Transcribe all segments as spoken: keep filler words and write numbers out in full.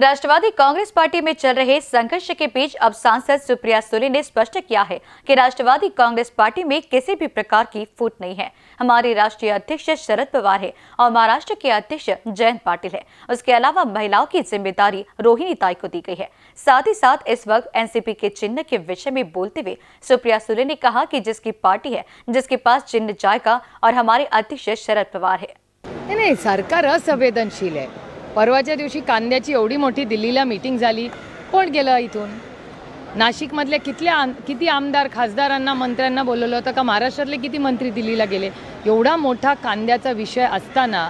राष्ट्रवादी Congress party में चल रहे संघर्ष के बीच अब सांसद सुप्रिया सूर्य ने स्पष्ट किया है कि राष्ट्रवादी कांग्रेस पार्टी में किसी भी प्रकार की फूट नहीं है। हमारे राष्ट्रीय अध्यक्ष शरद पवार है और महाराष्ट्र के अध्यक्ष जयंत पाटिल है। उसके अलावा महिलाओं की जिम्मेदारी रोहिणी ताई को दी गई है। साथ ही साथ इस वक्त एनसीपी के चिन्ह के विषय में बोलते हुए सुप्रिया सूर्य ने कहा कि जिसकी पार्टी है, जिसके पास चिन्ह जाएगा और हमारे अध्यक्ष शरद पवार है। नहीं, नहीं, सरकार असंवेदनशील है। परवाच्या दिवशी कांद्याची एवढी मोठी दिल्लीला मीटिंग झाली, पण गेलं इथून। नाशिकमधले कितल्या किती आमदार खासदारांना मंत्र्यांना बोलवलं होतं का? महाराष्ट्रातले किती मंत्री दिल्लीला गेले? एवढा मोठा कांद्याचा विषय असताना,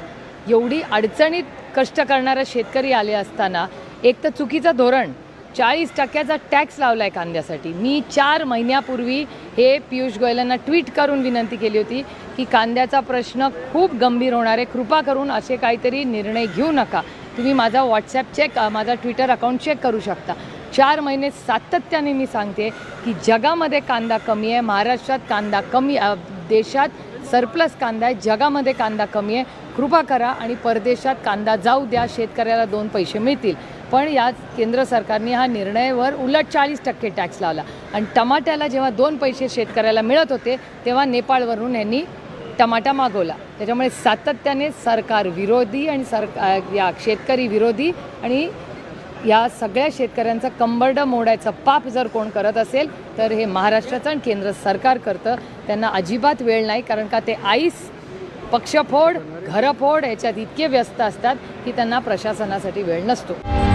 एवढी अडचणीत कष्ट करणारा शेतकरी आले असताना, एक तर चुकीचं धोरण चाळीस टक्क्याचा टॅक्स लावलाय कांद्यासाठी। मी चार महिन्यापूर्वी हे पीयूष गोयलांना ट्वीट करून विनंती केली होती की कांद्याचा प्रश्न खूप गंभीर होणार आहे, कृपा करून असे काहीतरी निर्णय घेऊ नका। तुम्ही माझा व्हॉट्सॲप चेक, माझा ट्विटर अकाउंट चेक करू शकता। चार महिने सातत्याने मी सांगते की जगामध्ये कांदा कमी आहे, महाराष्ट्रात कांदा कमी, देशात सरप्लस कांदा आहे, जगामध्ये कांदा कमी आहे। कृपा करा आणि परदेशात कांदा जाऊ द्या, शेतकऱ्याला दोन पैसे मिळतील। पण या केंद्र सरकारने हा निर्णयावर उलट चाळीस टक्के टॅक्स लावला आणि टमाट्याला जेव्हा दोन पैसे शेतकऱ्याला मिळत होते तेव्हा नेपाळवरून यांनी टमाटा मागवला। त्याच्यामुळे सातत्याने सरकार विरोधी आणि सरकार या शेतकरी विरोधी आणि या सगळ्या शेतकऱ्यांचा कंबरडा मोडायचा पाप जर कोण करत असेल तर हे महाराष्ट्राचं आणि केंद्र सरकार करतं। त्यांना अजिबात वेळ नाही, कारण का ते आईस पक्षफोड घरफोड याच्यात इतके व्यस्त असतात की त्यांना प्रशासनासाठी वेळ नसतो।